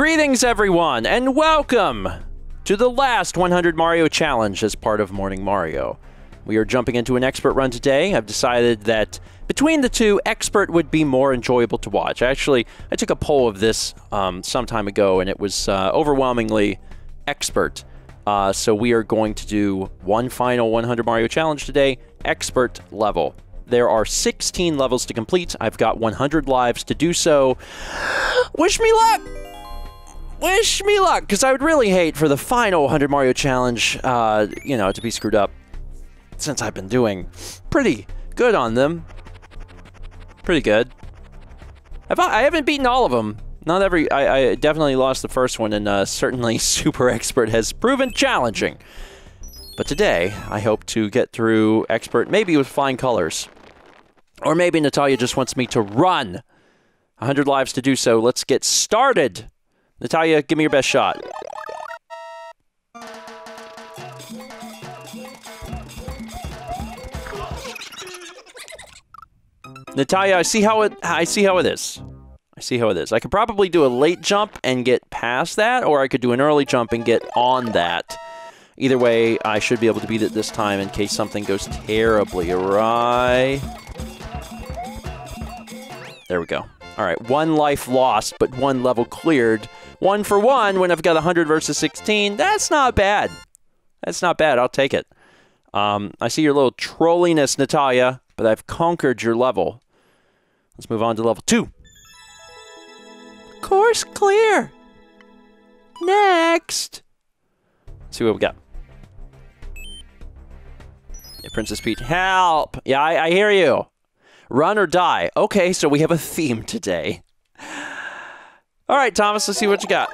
Greetings everyone, and welcome to the last 100 Mario Challenge as part of Morning Mario. We are jumping into an expert run today. I've decided that between the two, expert would be more enjoyable to watch. Actually, I took a poll of this some time ago, and it was overwhelmingly expert. So we are going to do one final 100 Mario Challenge today, expert level. There are 16 levels to complete. I've got 100 lives to do so. Wish me luck! Wish me luck, because I would really hate for the final 100 Mario Challenge, you know, to be screwed up. Since I've been doing pretty good on them. Pretty good. I haven't beaten all of them. Not every... I definitely lost the first one, and certainly Super Expert has proven challenging. But today, I hope to get through Expert maybe with flying colors. Or maybe Natalia just wants me to run. 100 lives to do so. Let's get started. Natalia, give me your best shot. Natalia, I see how it is. I see how it is. I could probably do a late jump and get past that, or I could do an early jump and get on that. Either way, I should be able to beat it this time in case something goes terribly awry. There we go. All right, one life lost, but one level cleared. 1 for 1 when I've got 100 versus 16. That's not bad. That's not bad. I'll take it. I see your little trolliness, Natalia. But I've conquered your level. Let's move on to level 2. Course clear. Next. Let's see what we got. Yeah, Princess Peach, help! Yeah, I hear you. Run or die. Okay, so we have a theme today. All right, Thomas, let's see what you got.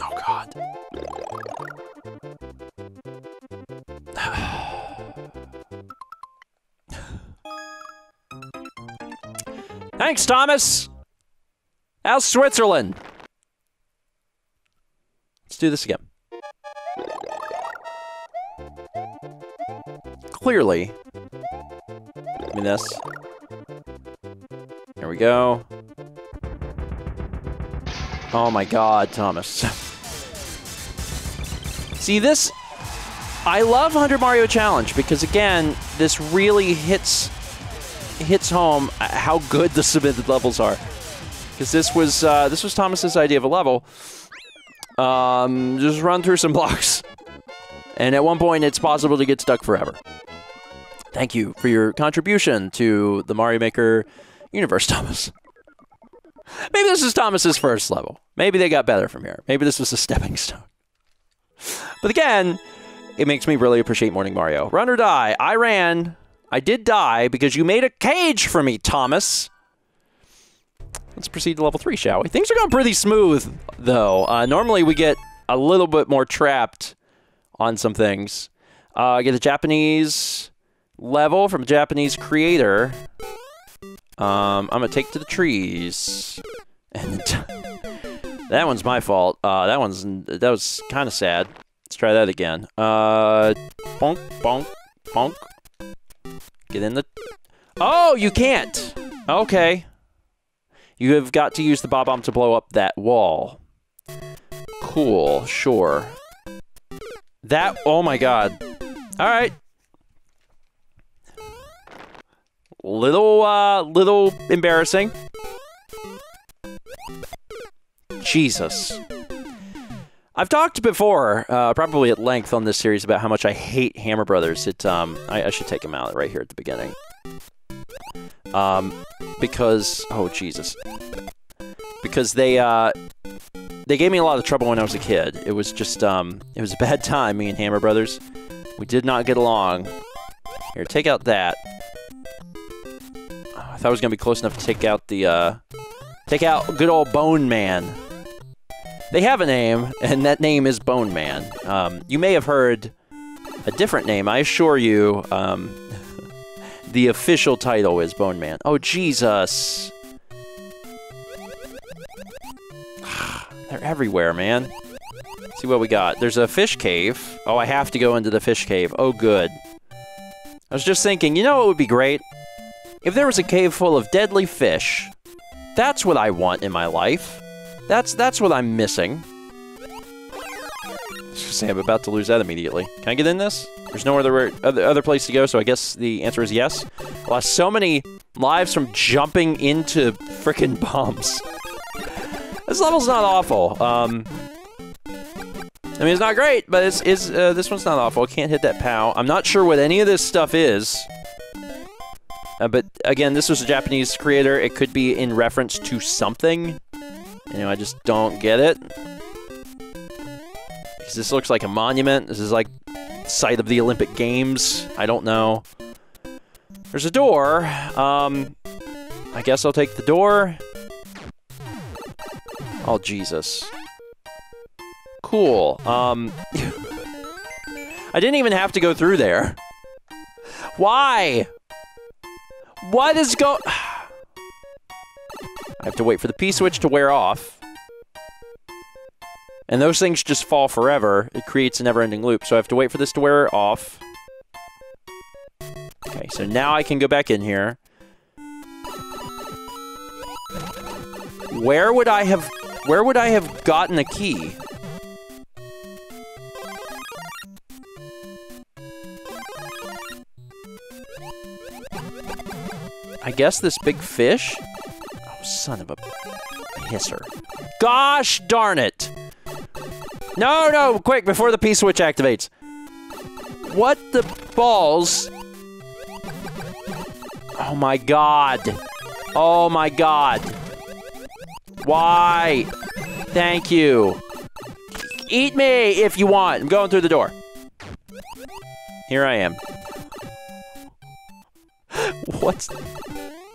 Oh, God. Thanks, Thomas! How's Switzerland? Let's do this again. Clearly. Give me this. There we go. Oh my God, Thomas. See, this... I love 100 Mario Challenge because, again, this really hits home how good the submitted levels are, because this was Thomas's idea of a level. Just run through some blocks, and at one point it's possible to get stuck forever. Thank you for your contribution to the Mario Maker universe, Thomas. Maybe this is Thomas's first level. Maybe they got better from here. Maybe this was a stepping stone. But again, it makes me really appreciate Morning Mario. Run or die. I ran. I did die because you made a cage for me, Thomas. Let's proceed to level 3, shall we? Things are going pretty smooth, though. Normally, we get a little bit more trapped on some things. I get a Japanese level from a Japanese creator. I'm going to take to the trees. And that one's my fault. That was kind of sad. Let's try that again. Bonk, bonk, bonk. Get in the... Oh, you can't! Okay. You have got to use the Bob-omb to blow up that wall. Cool, sure. That... Oh my God. Alright. Little embarrassing. Jesus. I've talked before, probably at length on this series, about how much I hate Hammer Brothers. I should take him out right here at the beginning. Because... Oh, Jesus. Because they gave me a lot of trouble when I was a kid. It was just, it was a bad time, me and Hammer Brothers. We did not get along. Here, take out that. Oh, I thought I was gonna be close enough to take out the, take out good old Bone Man. They have a name, and that name is Bone Man. You may have heard a different name, I assure you. The official title is Bone Man. Oh, Jesus. They're everywhere, man. Let's see what we got. There's a fish cave. Oh, I have to go into the fish cave. Oh, good. I was just thinking, you know what would be great? If there was a cave full of deadly fish, That's what I want in my life. That's what I'm missing. Say I'm about to lose that immediately. Can I get in this? There's no other place to go, so I guess the answer is yes. Lost so many lives from jumping into frickin' bombs. This level's not awful. I mean, it's not great, but it's this one's not awful. I can't hit that POW. I'm not sure what any of this stuff is. But again, this was a Japanese creator. It could be in reference to something. You know, I just don't get it. Because this looks like a monument. This is like site of the Olympic Games. I don't know. There's a door. I guess I'll take the door. Oh, Jesus. Cool. I didn't even have to go through there. Why? What is going... I have to wait for the P-switch to wear off. And those things just fall forever. It creates a never-ending loop, so I have to wait for this to wear off. Okay, so now I can go back in here. Where would I have gotten a key? I guess this big fish? Oh, son of a hisser. Gosh darn it! No, no, quick, before the P-switch activates. What the balls? Oh my god. Oh my god. Why? Thank you. Eat me if you want. I'm going through the door. Here I am. What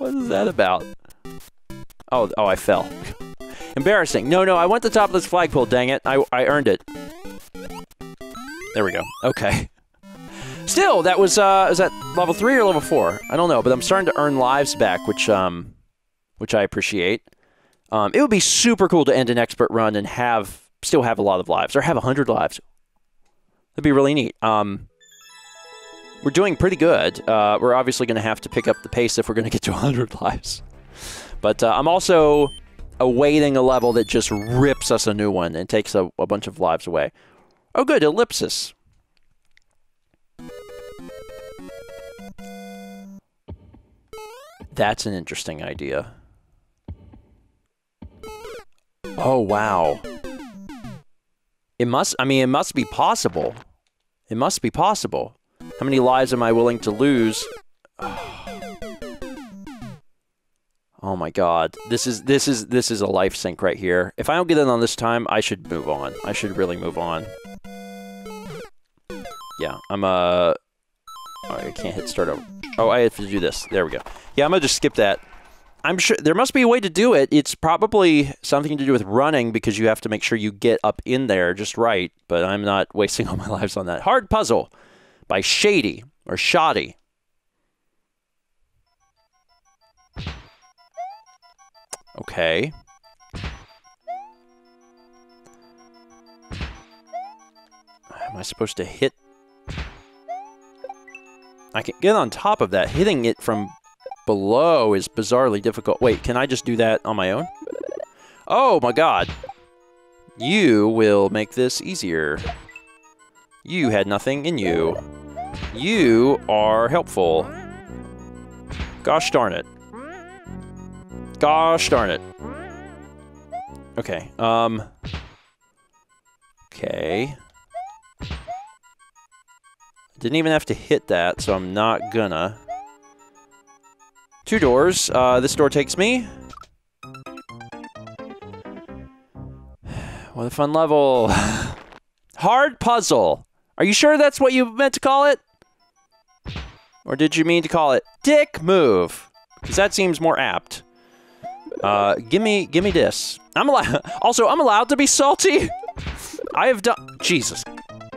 is that about? Oh, I fell. Embarrassing. No, I want the top of this flagpole, dang it. I earned it. There we go. Okay. Still, that was that level 3 or level 4? I don't know, but I'm starting to earn lives back, which I appreciate. It would be super cool to end an expert run and still have a lot of lives, or have 100 lives. That'd be really neat. We're doing pretty good. We're obviously going to have to pick up the pace if we're going to get to 100 lives. But I'm also awaiting a level that just rips us a new one and takes a bunch of lives away. Oh good, Ellipsis. That's an interesting idea. Oh wow. It must be possible. It must be possible. How many lives am I willing to lose? Oh my god. This is a life sink right here. If I don't get in on this time, I should move on. I should really move on. Yeah, I can't hit start over. Oh, I have to do this. There we go. Yeah, I'm gonna just skip that. I'm sure there must be a way to do it. It's probably something to do with running because you have to make sure you get up in there just right, but I'm not wasting all my lives on that. Hard Puzzle by Shady or Shoddy. Okay. Am I supposed to hit? I can get on top of that. Hitting it from below is bizarrely difficult. Wait, can I just do that on my own? Oh my god. You will make this easier. You had nothing in you. You are helpful. Gosh darn it. Gosh darn it. Okay, okay. Didn't even have to hit that, so I'm not gonna. Two doors. This door takes me. What a fun level. Hard Puzzle. Are you sure that's what you meant to call it? Or did you mean to call it Dick Move? Because that seems more apt. Gimme this. I'm allowed to be salty? I have done- Jesus.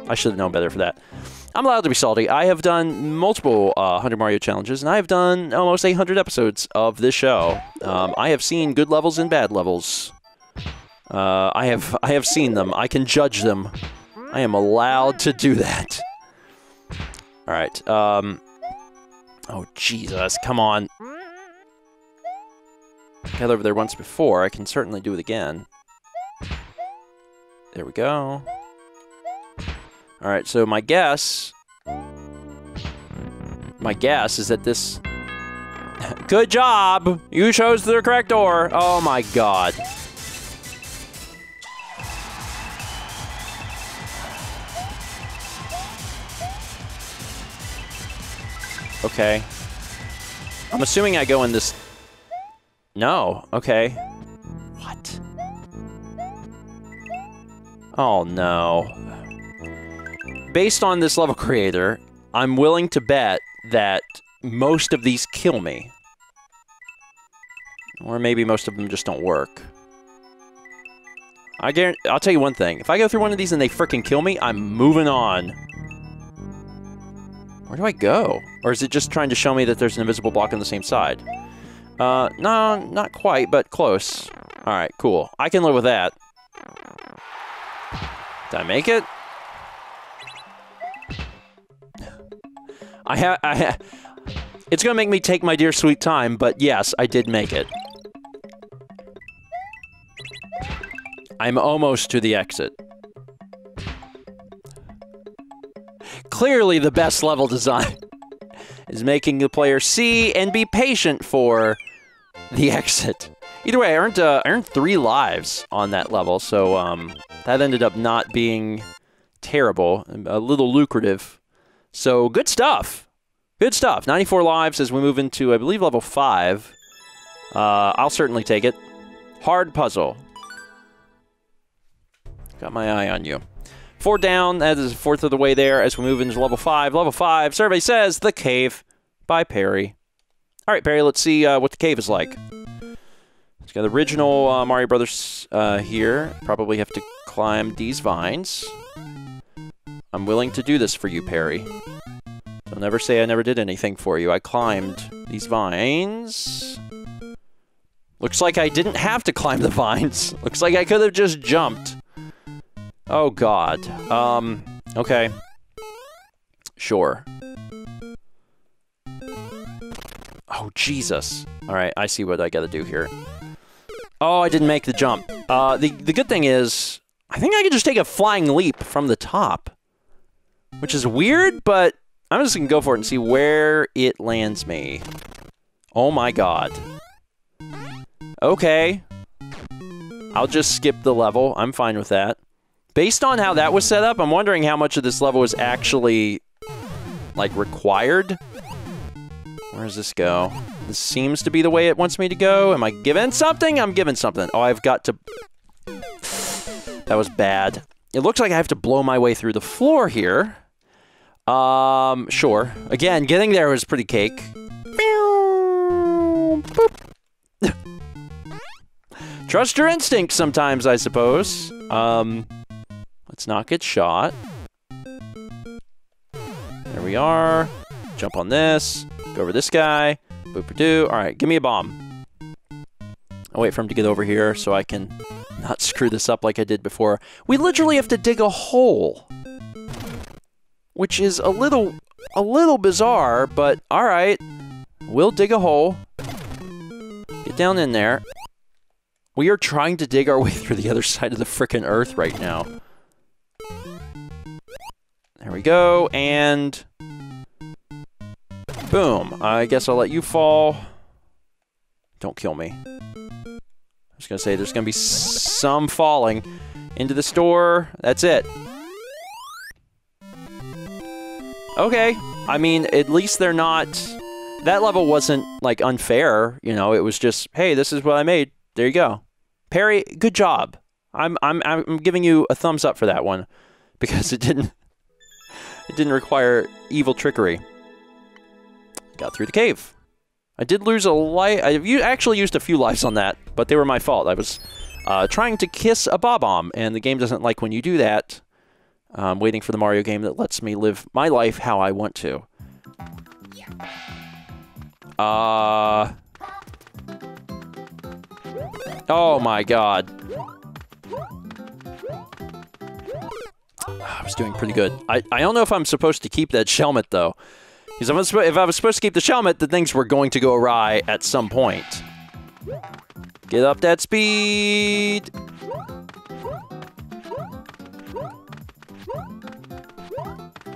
I should have known better for that. I'm allowed to be salty. I have done multiple 100 Mario challenges, and I have done almost 800 episodes of this show. I have seen good levels and bad levels. I have seen them. I can judge them. I am allowed to do that. Alright, Oh, Jesus, come on. Held over there once before. I can certainly do it again. There we go. Alright, so my guess... my guess is that this... Good job! You chose the correct door! Oh my god. Okay. I'm assuming I go in this... No, okay. What? Oh no. Based on this level creator, I'm willing to bet that most of these kill me. Or maybe most of them just don't work. I guarantee, I'll tell you one thing. If I go through one of these and they frickin' kill me, I'm moving on. Where do I go? Or is it just trying to show me that there's an invisible block on the same side? No, not quite, but close. Alright, cool. I can live with that. Did I make it? It's gonna make me take my dear sweet time, but yes, I did make it. I'm almost to the exit. Clearly the best level design is making the player see and be patient for the exit. Either way, I earned 3 lives on that level, so that ended up not being terrible, a little lucrative. So, good stuff. Good stuff. 94 lives as we move into, I believe, level 5. I'll certainly take it. Hard puzzle. Got my eye on you. 4 down. That is a fourth of the way there as we move into level 5. Level 5, survey says, The Cave by Perry. All right, Perry, let's see what the cave is like. It's got the original Mario Brothers here. Probably have to climb these vines. I'm willing to do this for you, Perry. Don't ever say I never did anything for you. I climbed these vines. Looks like I didn't have to climb the vines. Looks like I could have just jumped. Oh, God. Okay. Sure. Oh, Jesus. All right, I see what I gotta do here. Oh, I didn't make the jump. The good thing is, I think I could just take a flying leap from the top. Which is weird, but I'm just gonna go for it and see where it lands me. Oh my god. Okay. I'll just skip the level. I'm fine with that. Based on how that was set up, I'm wondering how much of this level is actually, like, required. Where does this go? This seems to be the way it wants me to go. Am I given something? I'm given something. Oh, I've got to... That was bad. It looks like I have to blow my way through the floor here. Sure. Again, getting there was pretty cake. Trust your instincts sometimes, I suppose. Let's not get shot. There we are. Jump on this. Go over this guy. Boop-a-doo. All right, give me a bomb. I'll wait for him to get over here so I can not screw this up like I did before. We literally have to dig a hole. Which is a little bizarre, but alright. We'll dig a hole. Get down in there. We are trying to dig our way through the other side of the frickin' earth right now. There we go, and... Boom. I guess I'll let you fall. Don't kill me. I was gonna say, there's gonna be some falling into the store. That's it. Okay, I mean, at least they're not... That level wasn't, like, unfair, you know, it was just, hey, this is what I made, there you go. Perry, good job. I'm giving you a thumbs up for that one, because it didn't require evil trickery. Got through the cave. I did lose a life, I actually used a few lives on that, but they were my fault. I was trying to kiss a Bob-omb, and the game doesn't like when you do that. I'm waiting for the Mario game that lets me live my life how I want to. Oh my god. I was doing pretty good. I don't know if I'm supposed to keep that Shelmet, though. Because if I was supposed to keep the Shelmet, then things were going to go awry at some point. Get up that speed!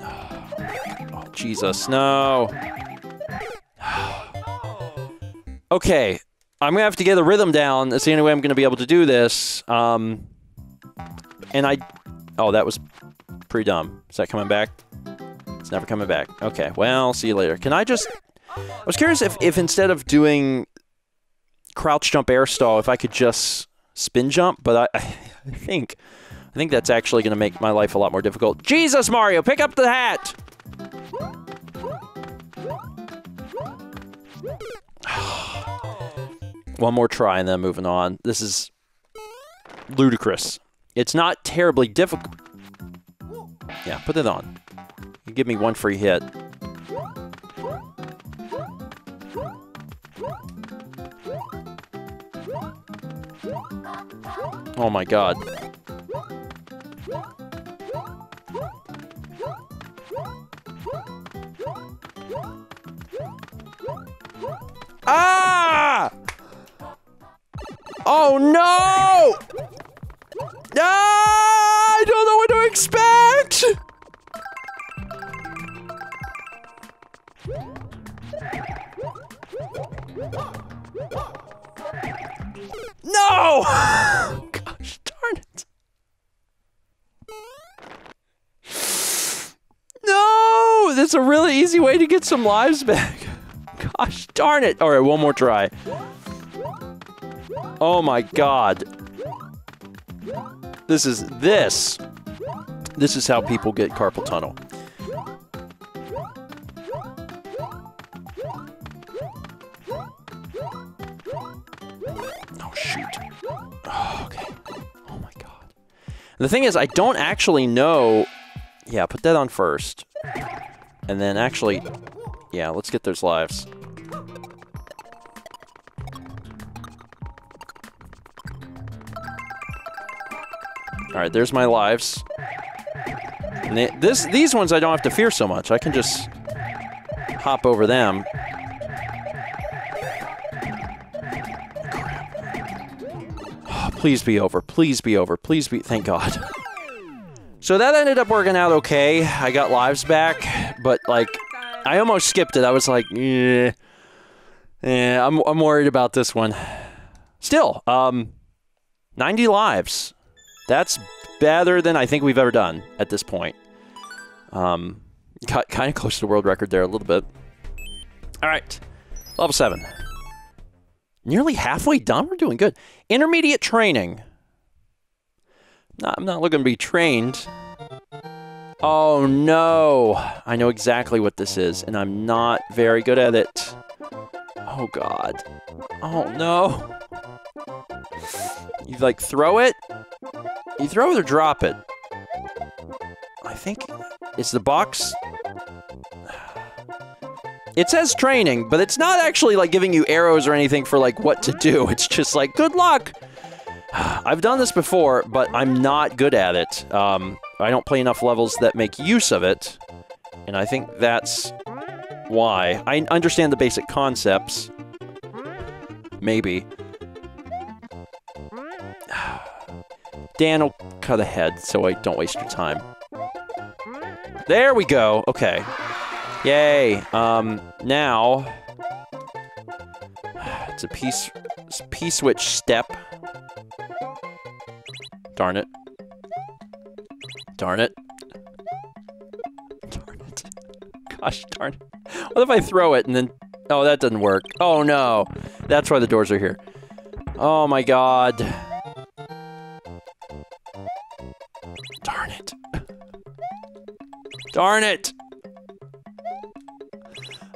Oh, Jesus, no! Okay, I'm gonna have to get a rhythm down. That's the only way I'm gonna be able to do this. Oh, that was pretty dumb. Is that coming back? It's never coming back. Okay, well, see you later. Can I just... I was curious if instead of doing crouch jump air stall, if I could just spin jump, but I think that's actually gonna make my life a lot more difficult. Jesus, Mario, pick up the hat! One more try and then moving on. This is ludicrous. It's not terribly difficult. Yeah, put it on. You give me one free hit. Oh my god. Ah! Oh no! No! I don't know what to expect! No! Gosh darn it. No! That's a really easy way to get some lives back. Gosh darn it. Alright, one more try. Oh my god. This is how people get carpal tunnel. Oh shoot. Oh, okay. Oh my god. The thing is, I don't actually know. Yeah, put that on first. And then actually, yeah, let's get those lives. All right, there's my lives. And these ones I don't have to fear so much. I can just hop over them. Oh, please be over. Please be over. Please be. Thank God. So that ended up working out okay. I got lives back, but like, I almost skipped it. I was like, yeah, I'm worried about this one. Still, 90 lives. That's better than I think we've ever done at this point. Got kind of close to the world record there a little bit. All right, level 7. Nearly halfway done, we're doing good. Intermediate training. I'm not looking to be trained. Oh no, I know exactly what this is and I'm not very good at it. Oh God, oh no. You like throw it? You throw it or drop it? I think it's the box. It says training, but it's not actually like giving you arrows or anything for like what to do. It's just like, good luck. I've done this before, but I'm not good at it. I don't play enough levels that make use of it. And I think that's why. I understand the basic concepts. Maybe. Dan will cut ahead so I don't waste your time. There we go. Okay. Yay. Now it's a P-switch step. Darn it. Darn it. Darn it. Gosh darn it. What if I throw it and then... Oh, that doesn't work. Oh no. That's why the doors are here. Oh my god. Darn it. Darn it!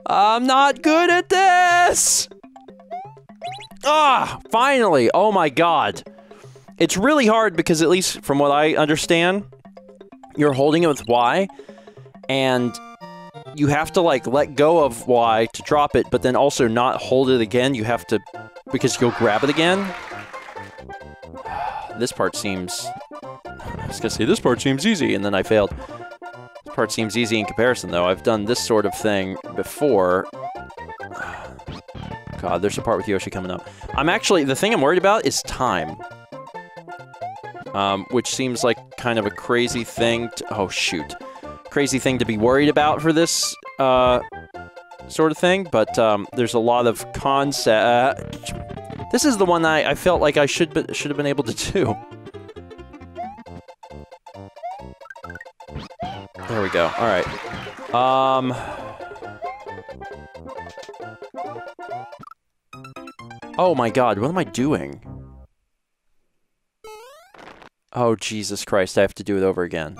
I'm not good at this! Ah! Finally! Oh my god. It's really hard because, at least from what I understand, you're holding it with Y, and you have to, like, let go of Y to drop it, but then also not hold it again. You have to... because you'll grab it again. This part seems... I was gonna say, this part seems easy, and then I failed. This part seems easy in comparison, though. I've done this sort of thing before. God, there's a part with Yoshi coming up. I'm actually, the thing I'm worried about is time. Which seems like kind of a crazy thing to, oh shoot. Crazy thing to be worried about for this, sort of thing, but, there's a lot of concept. This is the one I felt like I should have been able to do. There we go, alright. Oh my god, what am I doing? Oh, Jesus Christ, I have to do it over again.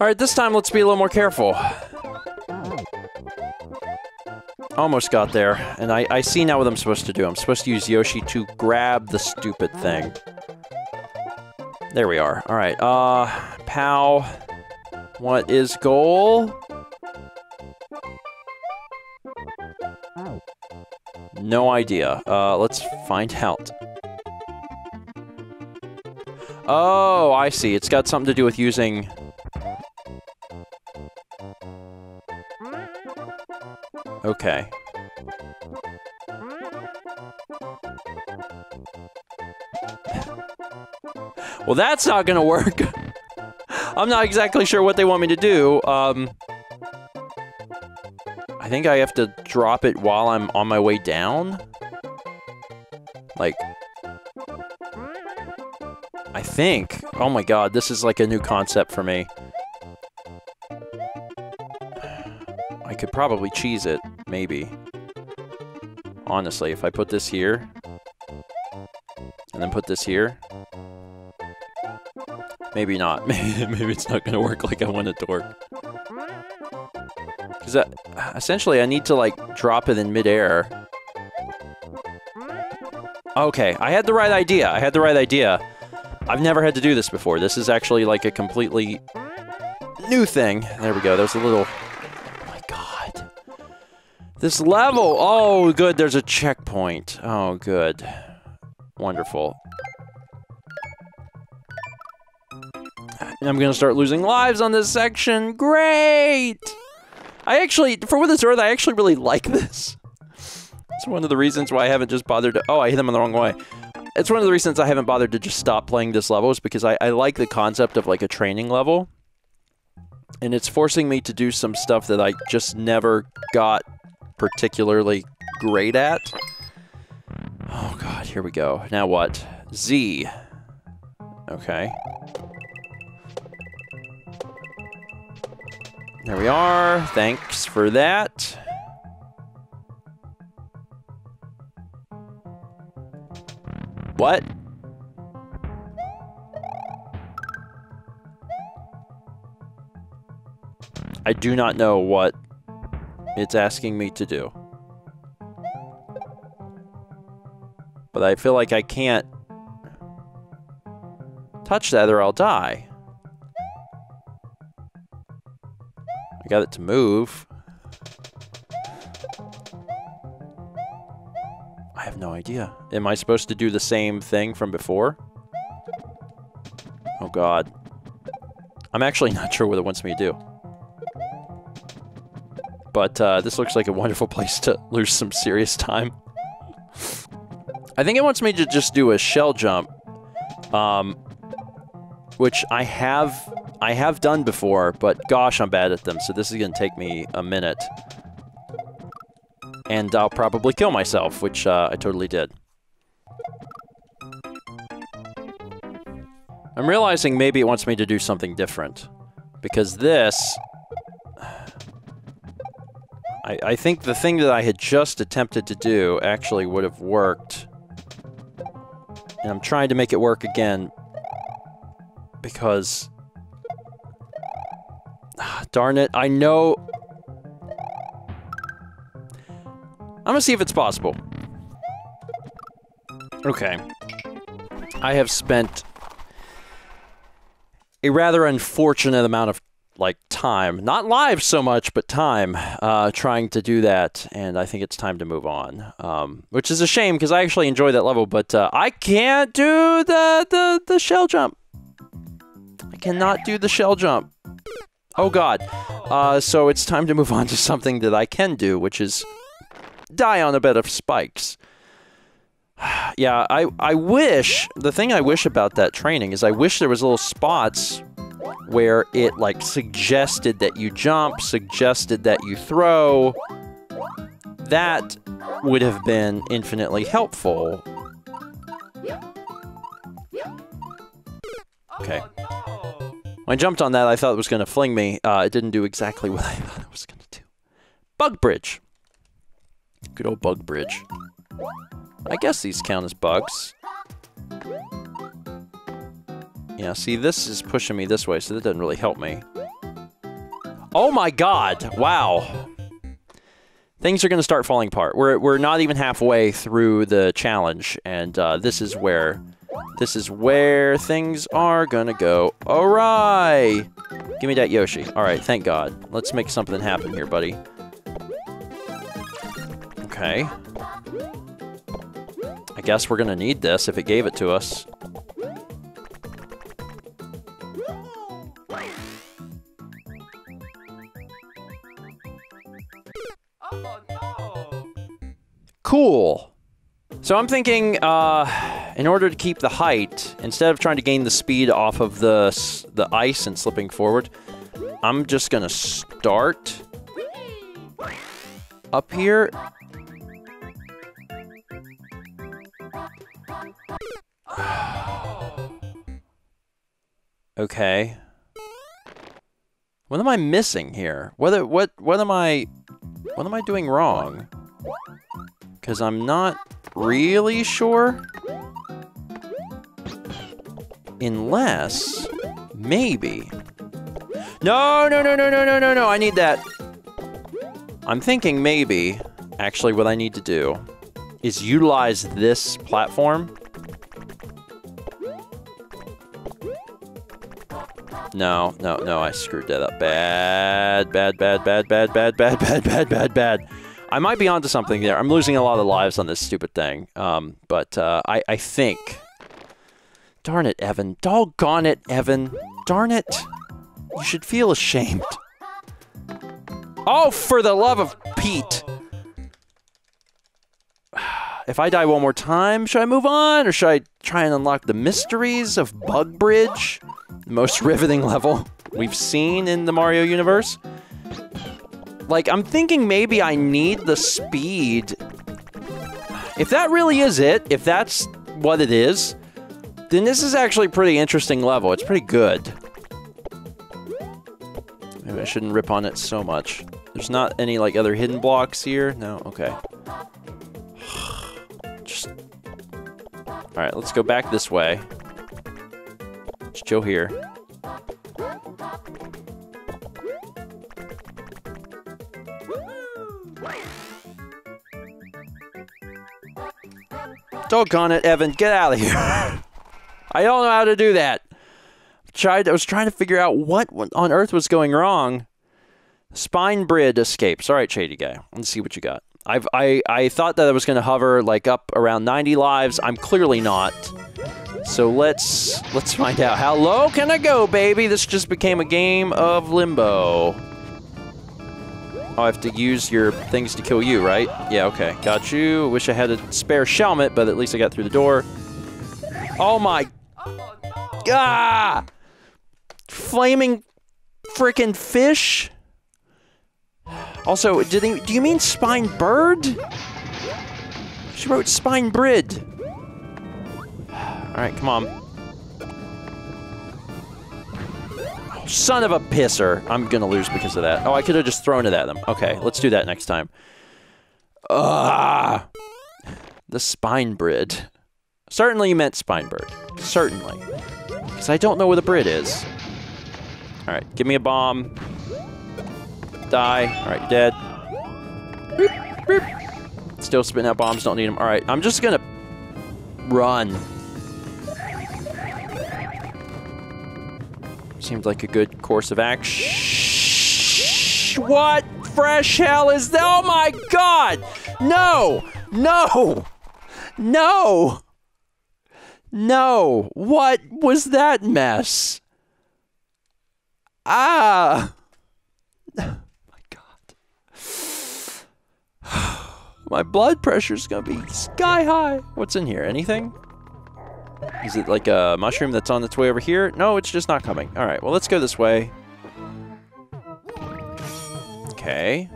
Alright, this time let's be a little more careful. Almost got there, and I see now what I'm supposed to do. I'm supposed to use Yoshi to grab the stupid thing. There we are. Alright, pow. What is goal? No idea. Let's find out. Oh, I see. It's got something to do with using... Okay. Well, that's not gonna work. I'm not exactly sure what they want me to do. I think I have to drop it while I'm on my way down. Like... I think. Oh my god, this is like a new concept for me. I could probably cheese it, maybe. Honestly, if I put this here... And then put this here... Maybe not. Maybe it's not gonna work like I want it to work. Because essentially I need to, like, drop it in midair. Okay, I had the right idea. I had the right idea. I've never had to do this before. This is actually, like, a completely new thing. There we go. There's a little... Oh, my God. This level! Oh, good. There's a checkpoint. Oh, good. Wonderful. And I'm gonna start losing lives on this section. Great! I actually, for what it's worth, I actually really like this. It's one of the reasons why I haven't just bothered to... Oh, I hit him in the wrong way. It's one of the reasons I haven't bothered to just stop playing this level is because I like the concept of, like, a training level. And it's forcing me to do some stuff that I just never got particularly great at. Oh, God, here we go. Now what? Z. Okay. There we are. Thanks for that. What? I do not know what it's asking me to do. But I feel like I can't touch that or I'll die. Got it to move. I have no idea. Am I supposed to do the same thing from before? Oh god. I'm actually not sure what it wants me to do. But this looks like a wonderful place to lose some serious time. I think it wants me to just do a shell jump. Which I have done before, but gosh, I'm bad at them, so this is gonna take me a minute. And I'll probably kill myself, which I totally did. I'm realizing maybe it wants me to do something different. Because this... I think the thing that I had just attempted to do actually would have worked. And I'm trying to make it work again. Because... Darn it, I know... I'm gonna see if it's possible. Okay. I have spent... a rather unfortunate amount of, like, time. Not lives so much, but time. Trying to do that, and I think it's time to move on. Which is a shame, because I actually enjoy that level, but I can't do the shell jump. I cannot do the shell jump. Oh god. So it's time to move on to something that I can do, which is die on a bed of spikes. Yeah, I wish, the thing I wish about that training is I wish there was little spots where it like suggested that you jump, suggested that you throw. That would have been infinitely helpful. Okay. When I jumped on that, I thought it was going to fling me. It didn't do exactly what I thought it was going to do. Bug bridge. Good old bug bridge. I guess these count as bugs. Yeah, see, this is pushing me this way, so that doesn't really help me. Oh my god! Wow! Things are going to start falling apart. We're not even halfway through the challenge, and this is where things are going to go awry! Give me that Yoshi. Alright, thank god. Let's make something happen here, buddy. Okay. I guess we're gonna need this if it gave it to us. Oh, no. Cool. So I'm thinking, in order to keep the height, instead of trying to gain the speed off of the ice and slipping forward, I'm just gonna start up here. Okay. What am I missing here? What am I doing wrong? 'Cause I'm not really sure. Unless maybe. No, I need that. I'm thinking maybe actually what I need to do is utilize this platform. No, I screwed that up. Bad. I might be onto something there. I'm losing a lot of lives on this stupid thing. I think... Darn it, Evan. Doggone it, Evan. Darn it. You should feel ashamed. Oh, for the love of Pete! If I die one more time, should I move on? Or should I try and unlock the mysteries of Bug Bridge? The most riveting level we've seen in the Mario universe. Like, I'm thinking maybe I need the speed. If that really is it, if that's what it is, then this is actually a pretty interesting level. It's pretty good. Maybe I shouldn't rip on it so much. There's not any, like, other hidden blocks here? No? Okay. Alright, let's go back this way. Let's chill here. Doggone it, Evan, get out of here. I don't know how to do that. I was trying to figure out what on earth was going wrong. Spine Bridge escapes. Alright, Shady guy. Let's see what you got. I thought that I was going to hover like up around 90 lives. I'm clearly not. So let's find out how low can I go, baby? This just became a game of limbo. Oh, I have to use your things to kill you, right? Yeah, okay. Got you. Wish I had a spare Shelmet, but at least I got through the door. Oh my... Ah! Flaming frickin' fish? Also, do you mean Spine Bird? She wrote Spine Brid. Alright, come on. Oh, son of a pisser. I'm gonna lose because of that. Oh, I could have just thrown it at them. Okay, let's do that next time. Ah! The Spine Brid. Certainly you meant Spine Bird. Certainly. Because I don't know where the Brid is. Alright, give me a bomb. Die. Alright, you're dead. Boop, boop. Still spitting out bombs, don't need them. Alright, I'm just gonna run. Seems like a good course of action. What fresh hell is that? Oh my god! No! What was that mess? Ah! My blood pressure's gonna be sky high. What's in here? Anything? Is it like a mushroom that's on its way over here? No, it's just not coming. All right, well, let's go this way. Okay.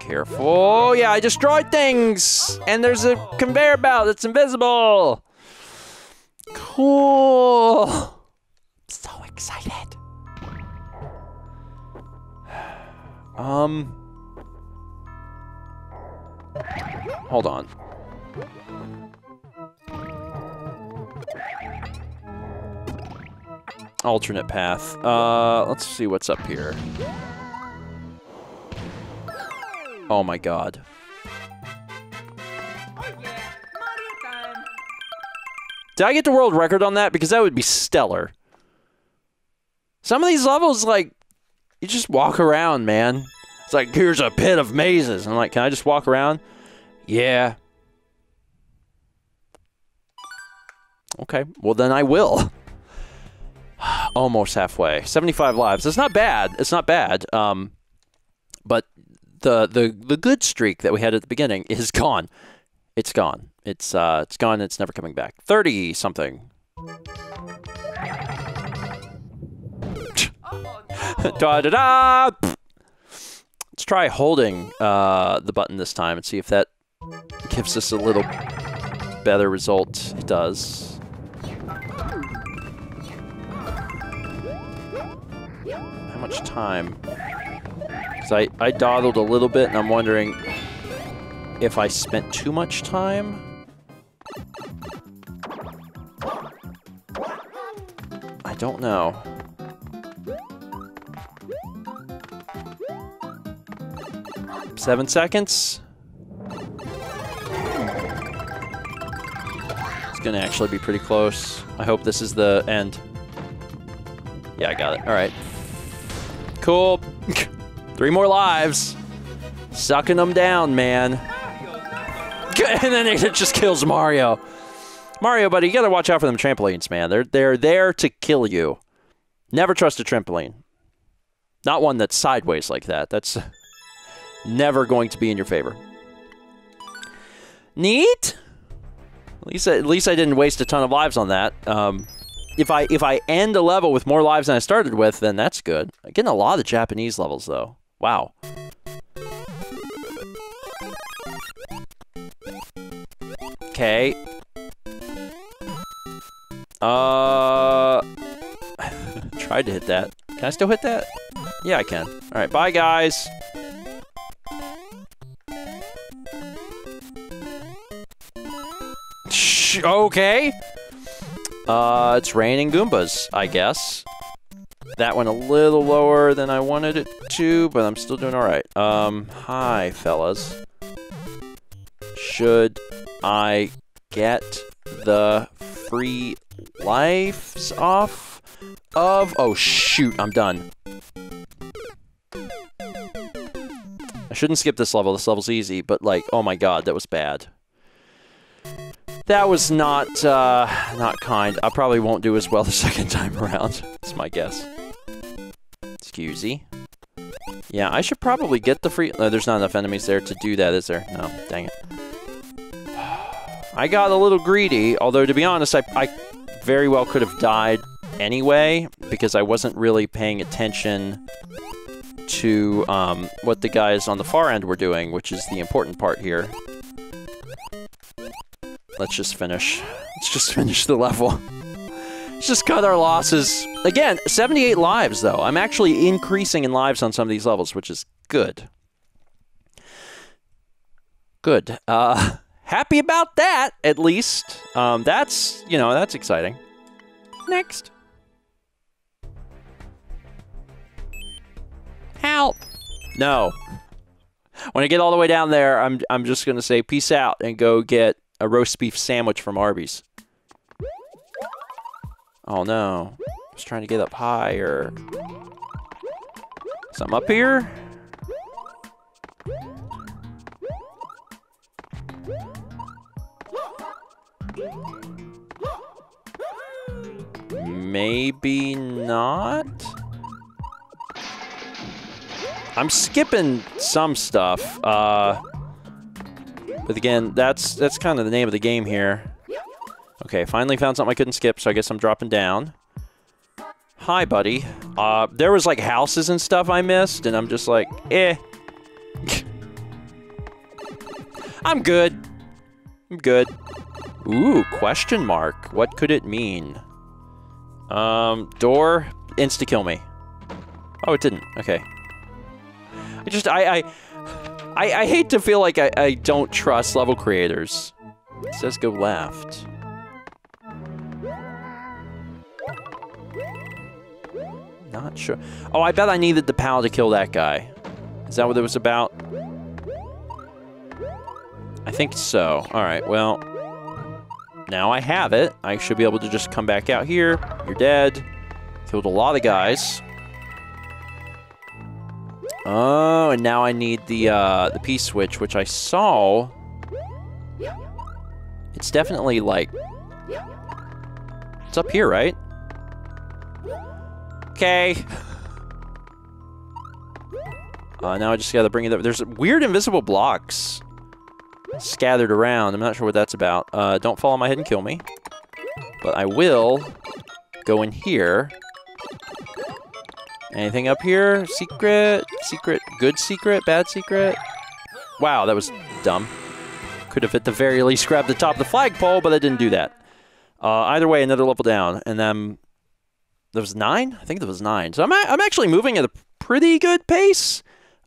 Careful. Yeah, I destroyed things! And there's a conveyor belt that's invisible! Cool! I'm so excited. Hold on. Alternate path. Let's see what's up here. Oh my god. Did I get the world record on that? Because that would be stellar. Some of these levels, like, you just walk around, man. It's like, here's a pit of mazes. I'm like, can I just walk around? Yeah. Okay, well then I will. Almost halfway. 75 lives. It's not bad. It's not bad. But the good streak that we had at the beginning is gone. It's gone. It's gone. It's never coming back. 30 something. Da da da. Let's try holding the button this time and see if that gives us a little better result. It does. How much time? Because I dawdled a little bit and I'm wondering if I spent too much time. I don't know. Seven seconds? It's gonna actually be pretty close. I hope this is the end. Yeah, I got it. Alright. Cool. 3 more lives. Sucking them down, man. And then it just kills Mario. Mario, buddy, you gotta watch out for them trampolines, man. They're there to kill you. Never trust a trampoline. Not one that's sideways like that. That's never going to be in your favor. Neat. At least I didn't waste a ton of lives on that. If I end a level with more lives than I started with, then that's good. I'm getting a lot of Japanese levels though. Wow. Okay. Tried to hit that. Can I still hit that? Yeah, I can. All right, bye guys. Okay. It's raining Goombas, I guess. That went a little lower than I wanted it to, but I'm still doing all right. Hi, fellas. Should I get the free lives off of... Oh, shoot, I'm done. I shouldn't skip this level. This level's easy, but, like, oh my god, that was bad. That was not kind. I probably won't do as well the second time around. That's my guess. Excusey. Yeah, I should probably get the free... No, there's not enough enemies there to do that, is there? No, dang it. I got a little greedy, although to be honest, I very well could have died anyway, because I wasn't really paying attention to what the guys on the far end were doing, which is the important part here. Let's just finish. Let's just finish the level. Let's just cut our losses. Again, 78 lives, though. I'm actually increasing in lives on some of these levels, which is good. Good. Happy about that, at least. That's, you know, that's exciting. Next. Help! No. When I get all the way down there, I'm just gonna say peace out and go get a roast beef sandwich from Arby's. Oh no. I was trying to get up higher. Something up here? Maybe not? I'm skipping some stuff, but again, that's kind of the name of the game here. Okay, finally found something I couldn't skip, so I guess I'm dropping down. Hi, buddy. There was like houses and stuff I missed, and I'm just like, eh. I'm good. I'm good. Ooh, question mark. What could it mean? Door, insta-kill me. Oh, it didn't. Okay. I hate to feel like I don't trust level creators. It says go left. Not sure. Oh, I bet I needed the PAL to kill that guy. Is that what it was about? I think so. Alright, well... now I have it. I should be able to just come back out here. You're dead. Killed a lot of guys. Oh, and now I need the P-switch, which I saw. It's definitely like... it's up here, right? Okay. Now I just gotta bring it up. There's weird invisible blocks scattered around. I'm not sure what that's about. Don't fall on my head and kill me. But I will go in here. Anything up here? Secret? Secret? Good secret? Bad secret? Wow, that was dumb. Could have at the very least grabbed the top of the flagpole, but I didn't do that. Either way, another level down. And then... there was 9? I think there was 9. So I'm actually moving at a pretty good pace.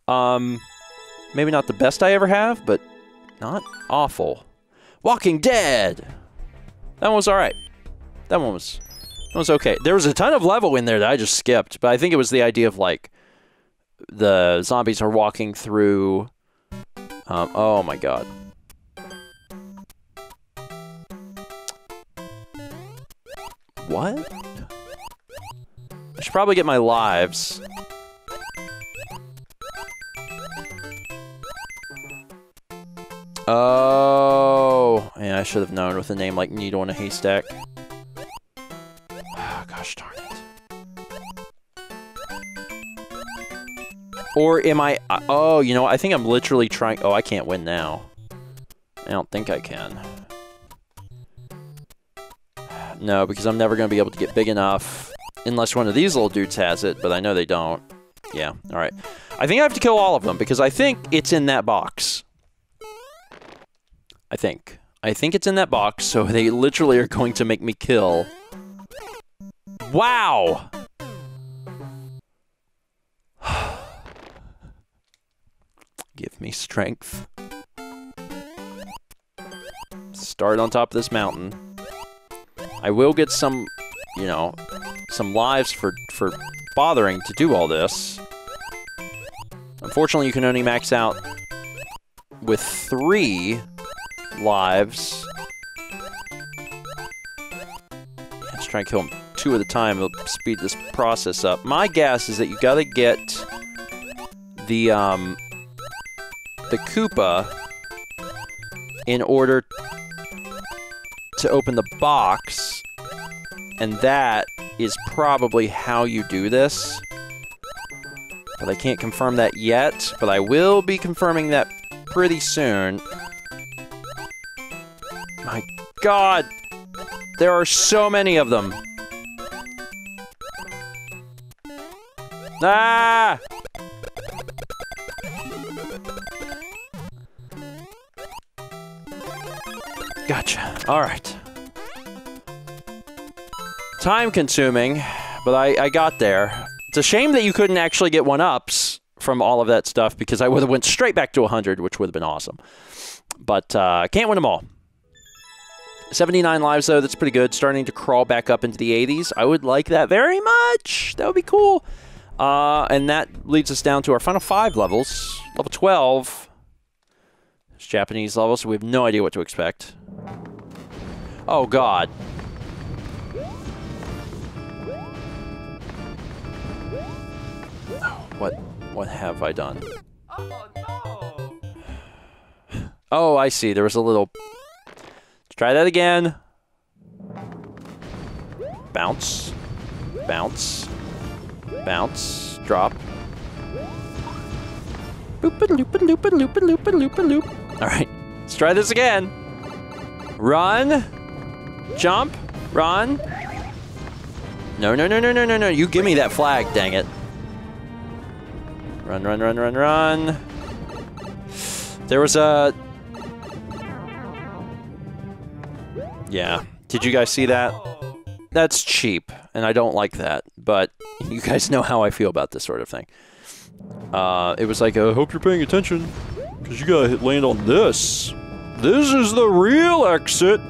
Maybe not the best I ever have, but... not awful. Walking Dead! That one was alright. That one was okay. There was a ton of level in there that I just skipped, but I think it was the idea of, like, the zombies are walking through... oh my god. What? I should probably get my lives. Oh, yeah, I should have known with a name like Needle in a Haystack. Oh, gosh darn it. Or am I... oh, you know, I think I'm literally trying... oh, I can't win now. I don't think I can. No, because I'm never going to be able to get big enough. Unless one of these little dudes has it, but I know they don't. Yeah, alright. I think I have to kill all of them, because I think it's in that box. I think it's in that box, so they literally are going to make me kill. Wow! Give me strength. Start on top of this mountain. I will get some, you know, some lives for bothering to do all this. Unfortunately, you can only max out with 3... lives. Let's try and kill them 2 at a time. It'll speed this process up. My guess is that you gotta get the Koopa in order to open the box, and that is probably how you do this. But I can't confirm that yet, but I will be confirming that pretty soon. My god! There are so many of them! Ah! Gotcha. Alright. Time consuming, but I got there. It's a shame that you couldn't actually get 1-ups from all of that stuff, because I would have went straight back to 100, which would have been awesome. But I can't win them all. 79 lives, though, that's pretty good. Starting to crawl back up into the 80s. I would like that very much. That would be cool. And that leads us down to our final 5 levels. Level 12. It's Japanese level, so we have no idea what to expect. Oh, God. Oh, what have I done? Oh, no. Oh, I see. There was a little... try that again. Bounce. Bounce. Bounce. Drop. Alright, let's try this again. Run. Jump. Run. No, no, no, no, no, no, no. You give me that flag, dang it. Run, run, run, run, run. There was a... Yeah. Did you guys see that? That's cheap, and I don't like that, but you guys know how I feel about this sort of thing. It was like, I hope you're paying attention, because you gotta hit land on this. This is the real exit.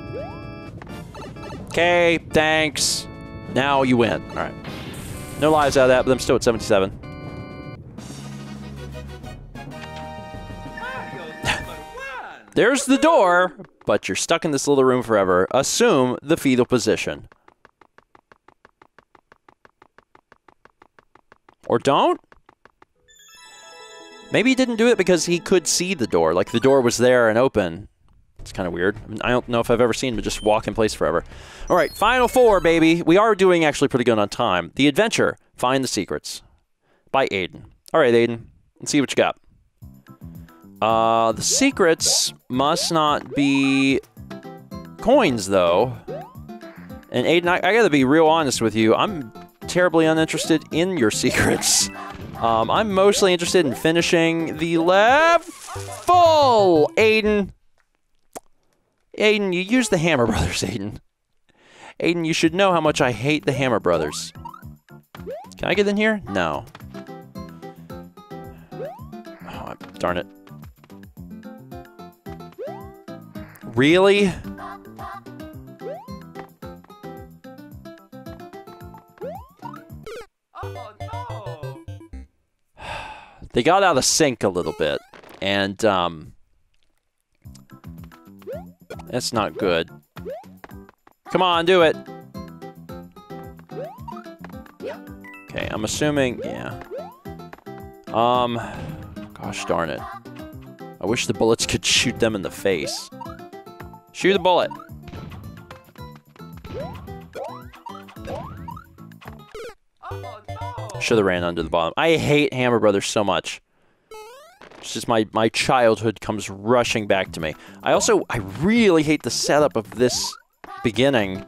Okay, thanks. Now you win. All right. No lives out of that, but I'm still at 77. There's the door, but you're stuck in this little room forever. Assume the fetal position. Or don't? Maybe he didn't do it because he could see the door. Like, the door was there and open. It's kind of weird. I mean, I don't know if I've ever seen him just walk in place forever. All right, final four, baby. We are doing actually pretty good on time. The Adventure, Find the Secrets by Aiden. All right, Aiden, let's see what you got. The secrets must not be coins, though. And Aiden, I gotta be real honest with you. I'm terribly uninterested in your secrets. I'm mostly interested in finishing the level, Aiden. Aiden, you use the Hammer Brothers, Aiden. Aiden, you should know how much I hate the Hammer Brothers. Can I get in here? No. Oh, darn it. Really? They got out of sync a little bit, and that's not good. Come on, do it. Okay, I'm assuming, yeah. Gosh darn it. I wish the bullets could shoot them in the face. Shoot the bullet. Should have ran under the bottom. I hate Hammer Brothers so much. It's just my childhood comes rushing back to me. I really hate the setup of this beginning.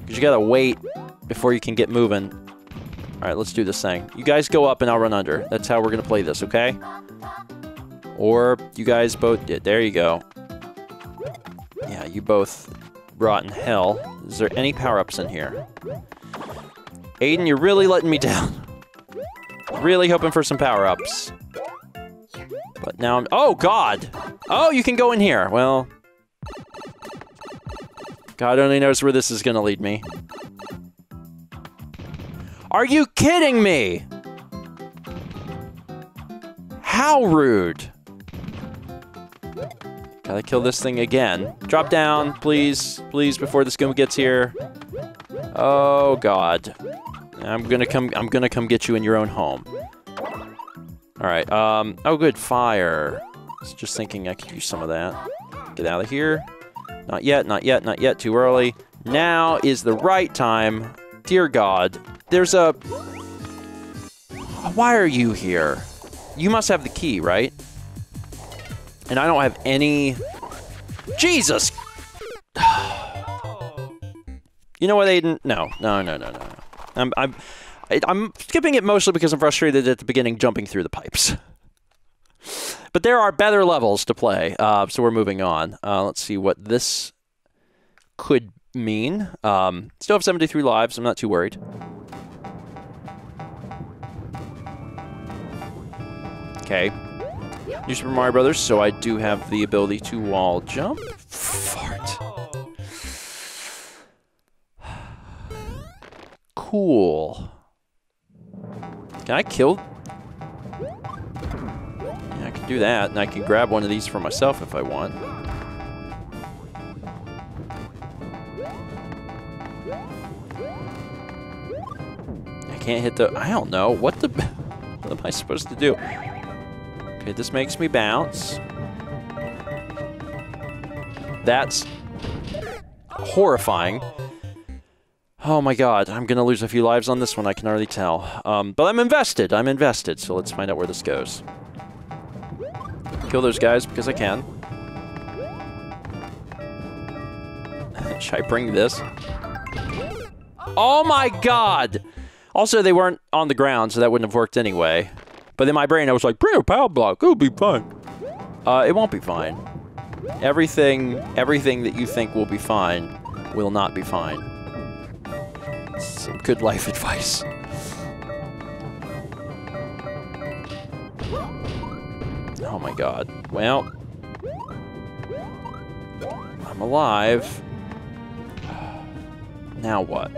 Because you gotta wait before you can get moving. Alright, let's do this thing. You guys go up and I'll run under. That's how we're gonna play this, okay? Or you guys both... Yeah, there you go. Yeah, you both rot in hell. Is there any power-ups in here? Aiden, you're really letting me down. Really hoping for some power-ups. But now I'm... Oh, God! Oh, you can go in here. Well... God only knows where this is gonna lead me. Are you kidding me? How rude. Gotta kill this thing again. Drop down, please. Please, before this Goomba gets here. Oh, God. I'm gonna come get you in your own home. Alright, oh good, fire. I was just thinking I could use some of that. Get out of here. Not yet, not yet, not yet, too early. Now is the right time. Dear God, there's a... Why are you here? You must have the key, right? And I don't have any... Jesus! You know what, Aiden? No, no, no, no, no. I'm skipping it mostly because I'm frustrated at the beginning jumping through the pipes. But there are better levels to play, so we're moving on. Let's see what this could mean. Still have 73 lives, I'm not too worried. Okay. New Super Mario Bros., so I do have the ability to wall jump. Fart. Cool. Can I kill? Yeah, I can do that, and I can grab one of these for myself if I want. I can't hit the... I don't know. What am I supposed to do? Okay, this makes me bounce. That's horrifying. Oh my God, I'm gonna lose a few lives on this one, I can already tell. But I'm invested, so let's find out where this goes. Kill those guys because I can. Should I bring this? Oh my god! Also, they weren't on the ground, so that wouldn't have worked anyway. But in my brain, I was like, bring a power block, it'll be fine. It won't be fine. Everything that you think will be fine will not be fine. Some good life advice. Oh my god. Well, I'm alive. Now what?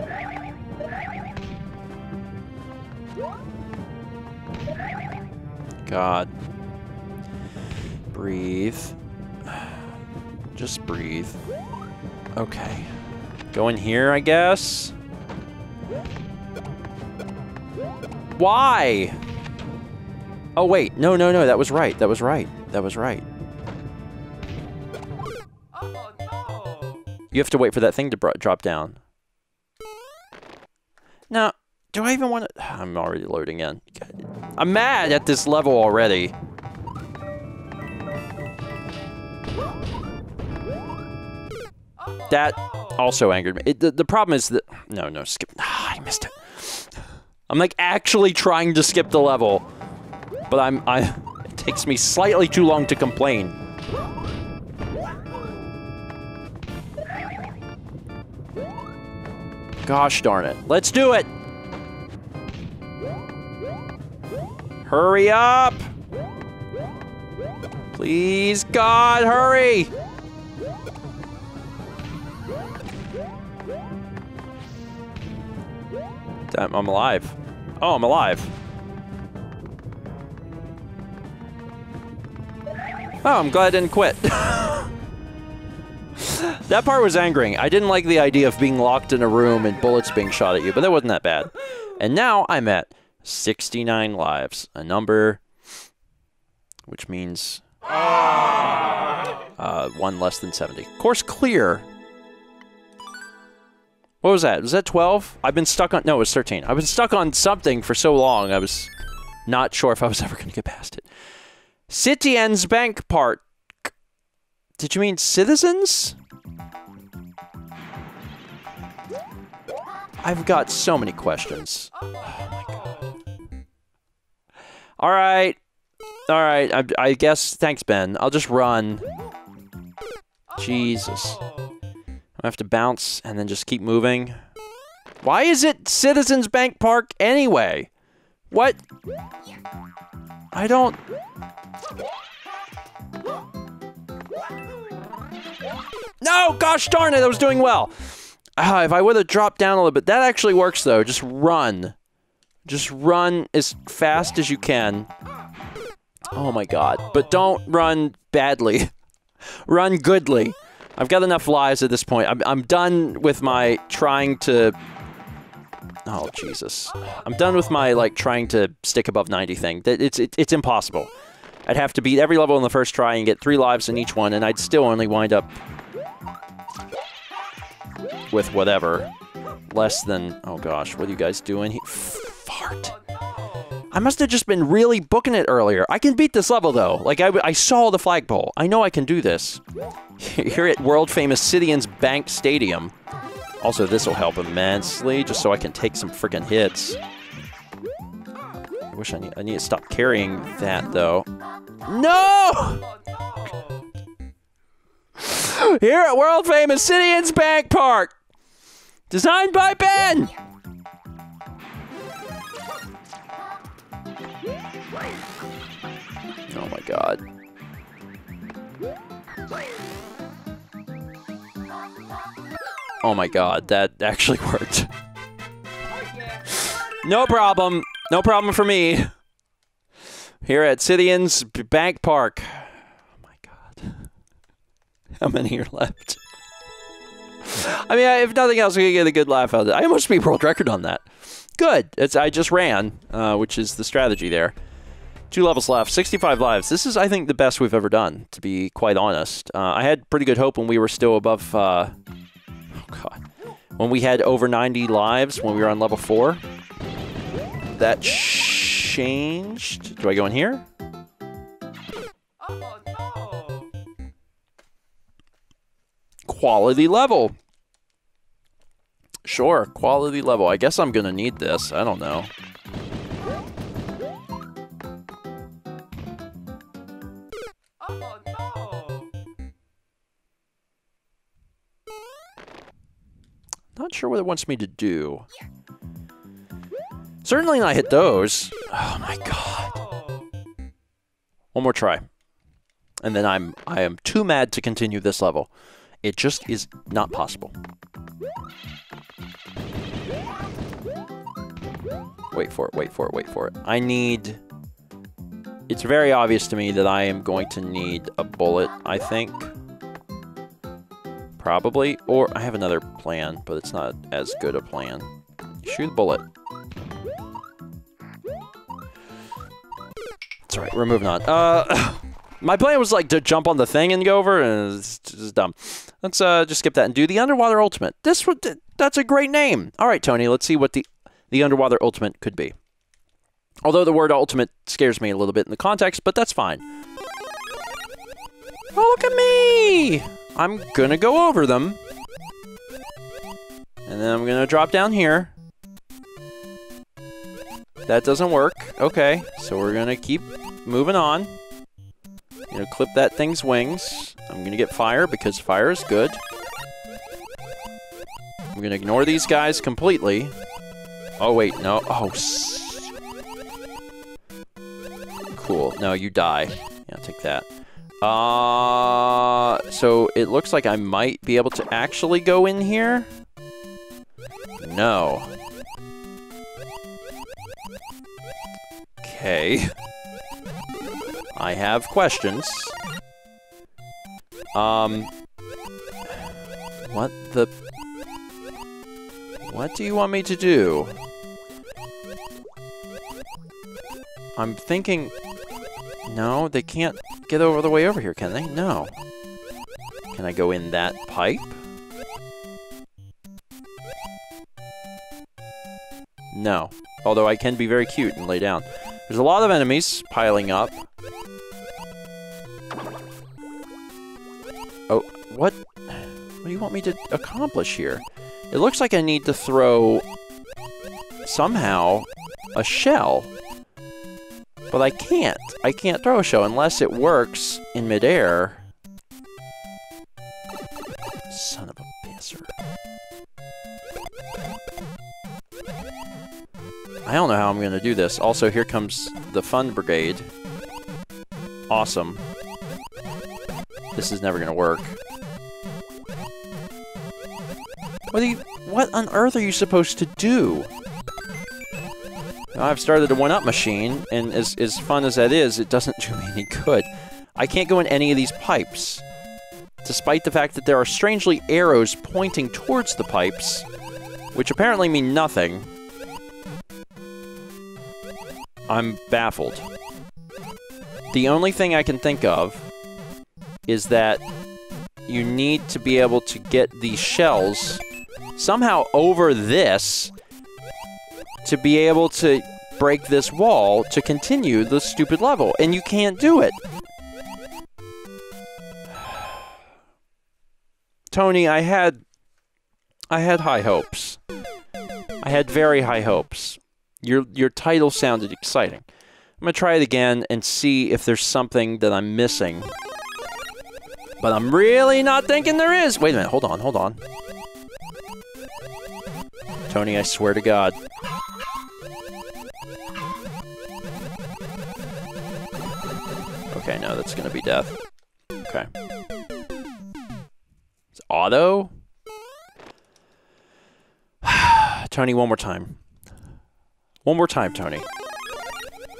God. Breathe. Just breathe. Okay. Go in here, I guess? Why? Oh, wait. No, no, no. That was right. That was right. That was right. Oh, no. You have to wait for that thing to drop down. Now, do I even want to... I'm already loading in. I'm mad at this level already. That also angered me. The problem is that... No, no, skip... Ah, I missed it. I'm, like, actually trying to skip the level. But it takes me slightly too long to complain. Gosh darn it. Let's do it! Hurry up! Please, God, hurry! Damn, I'm alive. Oh, I'm alive. Oh, I'm glad I didn't quit. That part was angering. I didn't like the idea of being locked in a room and bullets being shot at you, but that wasn't that bad. And now I'm at 69 lives, a number which means one less than 70. Course clear. What was that? Was that 12? I've been stuck on... No, it was 13. I've been stuck on something for so long, I was not sure if I was ever going to get past it. Citizens Bank Park. Did you mean citizens? I've got so many questions. Oh my god. Alright. Alright, I guess... Thanks, Ben. I'll just run. Jesus. I have to bounce and then just keep moving. Why is it Citizens Bank Park anyway? What? I don't... No! Gosh darn it! I was doing well! If I would have dropped down a little bit... That actually works, though. Just run. Just run as fast as you can. Oh my god. But don't run badly. Run goodly. I've got enough lives at this point. I'm done with my trying to... Oh, Jesus. I'm done with my, like, trying to stick above 90 thing. It's impossible. I'd have to beat every level in the first try and get 3 lives in each one, and I'd still only wind up... with whatever. Less than... Oh, gosh. What are you guys doing here? Fart. I must have just been really booking it earlier. I can beat this level, though. Like, I saw the flagpole. I know I can do this. Here at world-famous Citizens Bank Stadium. Also, this will help immensely, just so I can take some freaking hits. I wish I need to stop carrying that, though. No! Here at world-famous Citizens Bank Park! Designed by Ben! Oh my god. Oh my god, that actually worked. No problem. No problem for me. Here at Citizens Bank Park. Oh my god. How many are left? I mean, if nothing else, we can get a good laugh out of it. I almost beat world record on that. Good. I just ran, which is the strategy there. 2 levels left, 65 lives. This is, I think, the best we've ever done, to be quite honest. I had pretty good hope when we were still above, oh god. When we had over 90 lives, when we were on level 4. That changed. Do I go in here? Quality level. Sure, quality level. I guess I'm gonna need this. I don't know. Oh, no. Not sure what it wants me to do. Certainly not hit those. Oh my god. One more try. And then I am too mad to continue this level. It just is not possible. Wait for it, wait for it, wait for it. I need... It's very obvious to me that I am going to need a bullet, I think. Probably. Or I have another plan, but it's not as good a plan. Shoot a bullet. That's right, we're moving on. My plan was like to jump on the thing and go over, and it's just dumb. Let's just skip that and do the Underwater Ultimate. This would... That's a great name. All right, Tony, let's see what the Underwater Ultimate could be. Although the word ultimate scares me a little bit in the context, but that's fine. Oh, look at me! I'm gonna go over them. And then I'm gonna drop down here. That doesn't work. Okay, so we're gonna keep moving on. I'm gonna clip that thing's wings. I'm gonna get fire because fire is good. I'm gonna ignore these guys completely. Oh wait, no. Oh, cool. No, you die. Yeah, take that. So it looks like I might be able to actually go in here. No. Okay. I have questions. What the... What do you want me to do? I'm thinking... No, they can't get over the way over here, can they? No. Can I go in that pipe? No. Although I can be very cute and lay down. There's a lot of enemies piling up. Oh, what? What do you want me to accomplish here? It looks like I need to throw, somehow, a shell. But I can't. I can't throw a shell unless it works in midair. Son of a pisser. I don't know how I'm gonna do this. Also, here comes the fun brigade. Awesome. This is never gonna work. What on earth are you supposed to do? Now, I've started a 1-up machine, and as fun as that is, it doesn't do me any good. I can't go in any of these pipes. Despite the fact that there are strangely arrows pointing towards the pipes, which apparently mean nothing. I'm baffled. The only thing I can think of is that you need to be able to get these shells somehow over this to be able to break this wall to continue the stupid level, and you can't do it. Tony, I had high hopes. I had very high hopes. Your title sounded exciting. I'm gonna try it again and see if there's something that I'm missing. But I'm really not thinking there is. Wait a minute, hold on, hold on. Tony, I swear to God. Okay, no, that's gonna be death. Okay. It's auto? Tony, one more time. One more time, Tony.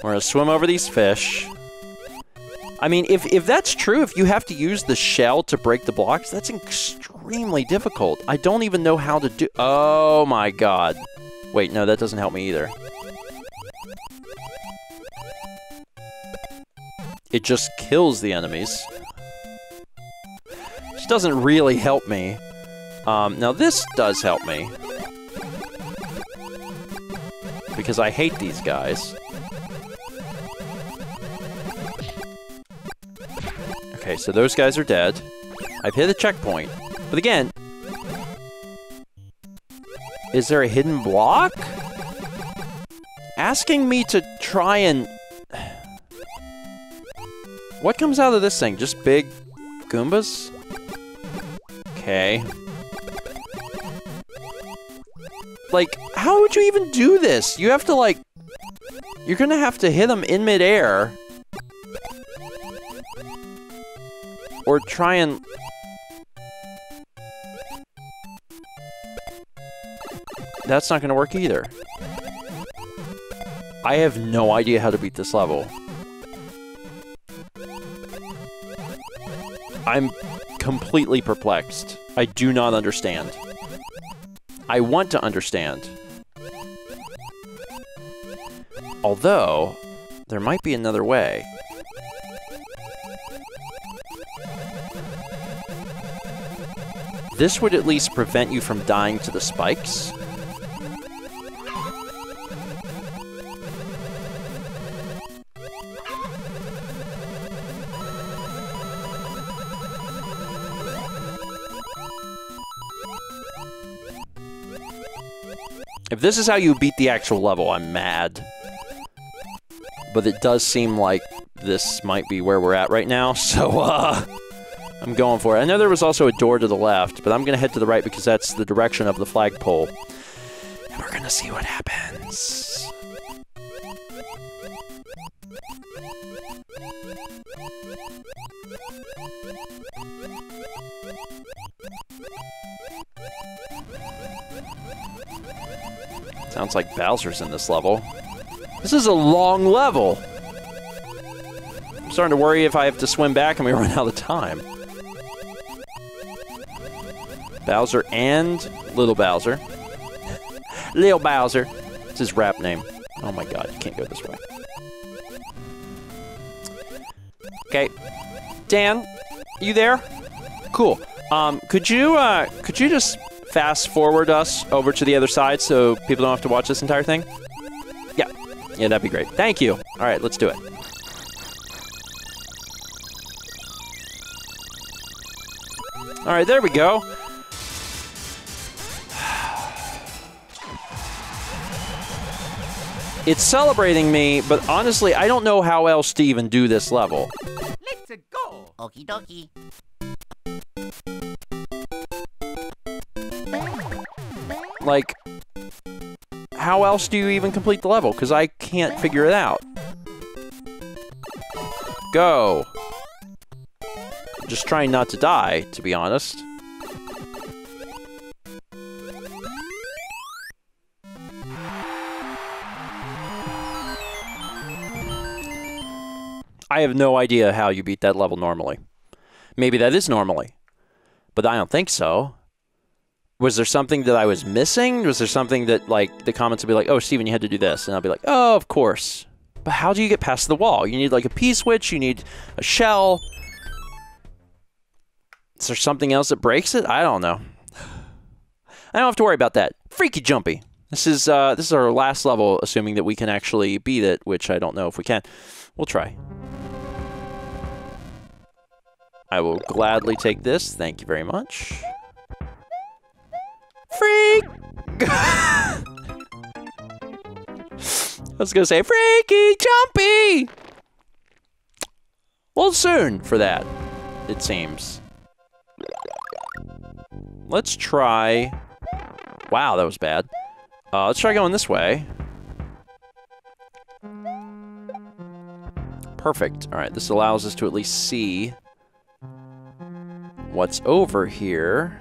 We're gonna swim over these fish. I mean, if that's true, if you have to use the shell to break the blocks, that's extremely difficult. I don't even know how to do... Oh my god. Wait, no, that doesn't help me either. It just kills the enemies. Which doesn't really help me. Now this does help me. Because I hate these guys. Okay, so those guys are dead. I've hit a checkpoint. But again, is there a hidden block? Asking me to try and... What comes out of this thing? Just big Goombas? Okay. Like, how would you even do this? You have to, like... You're gonna have to hit them in midair. Or try and... That's not gonna work either. I have no idea how to beat this level. I'm completely perplexed. I do not understand. I want to understand. Although, there might be another way. This would at least prevent you from dying to the spikes. If this is how you beat the actual level, I'm mad. But it does seem like this might be where we're at right now, so, I'm going for it. I know there was also a door to the left, but I'm gonna head to the right because that's the direction of the flagpole. And we're gonna see what happens. Sounds like Bowser's in this level. This is a long level! I'm starting to worry if I have to swim back and we run out of time. Bowser and Little Bowser. Little Bowser. It's his rap name. Oh my god, you can't go this way. Okay. Dan, you there? Cool. Could you just fast forward us over to the other side so people don't have to watch this entire thing? Yeah. Yeah, that'd be great. Thank you. Alright, let's do it. Alright, there we go. It's celebrating me, but honestly, I don't know how else to even do this level. Let's go! Okie dokie. Like, how else do you even complete the level? Because I can't figure it out. Go! I'm just trying not to die, to be honest. I have no idea how you beat that level normally. Maybe that is normally, but I don't think so. Was there something that I was missing? Was there something that, like, the comments would be like, oh, Steven, you had to do this, and I'll be like, oh, of course. But how do you get past the wall? You need, like, a P-switch, you need a shell. Is there something else that breaks it? I don't know. I don't have to worry about that. Freaky jumpy. This is our last level, assuming that we can actually beat it, which I don't know if we can. We'll try. I will gladly take this. Thank you very much. Freak! I was gonna say, freaky jumpy! Well, soon for that, it seems. Let's try... Wow, that was bad. Let's try going this way. Perfect. Alright, this allows us to at least see... what's over here.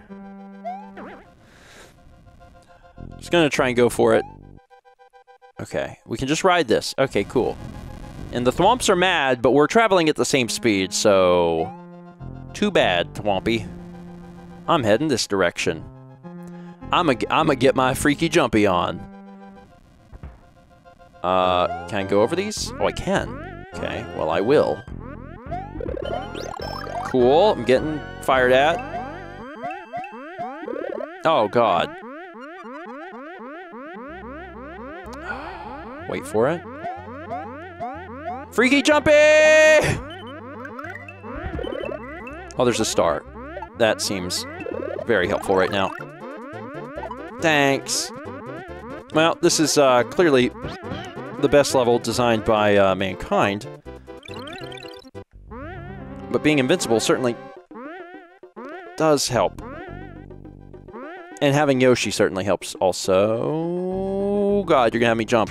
Just gonna try and go for it. Okay, we can just ride this. Okay, cool. And the Thwomps are mad, but we're traveling at the same speed, so... Too bad, Thwompy. I'm heading this direction. I'ma get my freaky jumpy on. Can I go over these? Oh, I can. Okay, well, I will. Cool, I'm getting fired at. Oh, God. Wait for it. Freaky jumpy! Oh, there's a star. That seems very helpful right now. Thanks. Well, this is clearly the best level designed by mankind. But being invincible certainly does help. And having Yoshi certainly helps also. Oh god, you're gonna have me jump.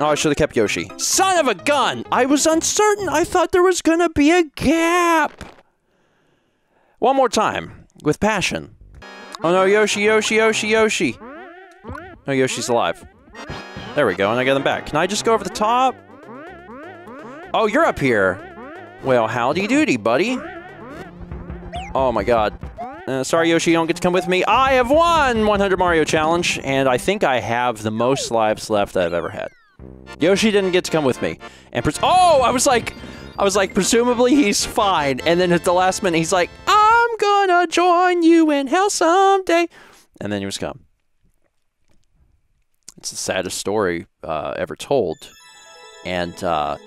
Oh, I should have kept Yoshi. Son of a gun! I was uncertain! I thought there was gonna be a gap! One more time. With passion. Oh no, Yoshi, Yoshi, Yoshi, Yoshi! Oh, Yoshi's alive. There we go, and I got him back. Can I just go over the top? Oh, you're up here! Well, howdy doody, buddy. Oh my god. Sorry, Yoshi, you don't get to come with me. I have won 100 Mario Challenge, and I think I have the most lives left that I've ever had. Yoshi didn't get to come with me, and oh, I was like, presumably he's fine, and then at the last minute he's like, I'm gonna join you in hell someday, and then he was gone. It's the saddest story ever told, and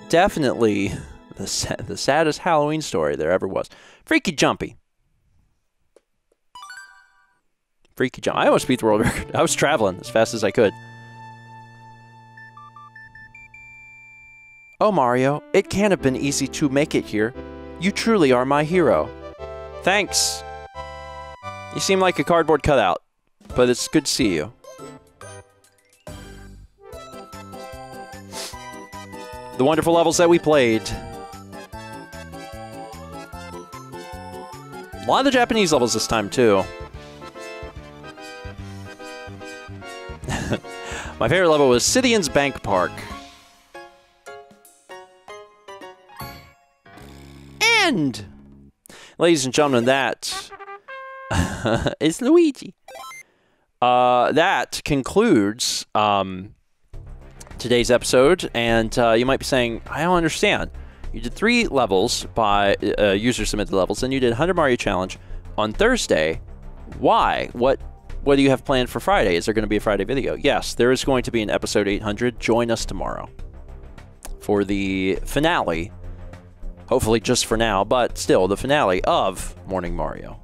definitely the saddest Halloween story there ever was. Freaky jumpy. Freaky jump. I almost beat the world record. I was traveling as fast as I could. Oh, Mario, it can't have been easy to make it here. You truly are my hero. Thanks. You seem like a cardboard cutout, but it's good to see you. The wonderful levels that we played. A lot of the Japanese levels this time, too. My favorite level was Citizens Bank Park. And, ladies and gentlemen, that is Luigi. That concludes today's episode, and you might be saying, I don't understand. You did 3 levels by user-submitted levels, and you did 100 Mario Challenge on Thursday. Why? What do you have planned for Friday? Is there going to be a Friday video? Yes, there is going to be an episode 800. Join us tomorrow for the finale. Hopefully just for now, but still, the finale of Morning Mario.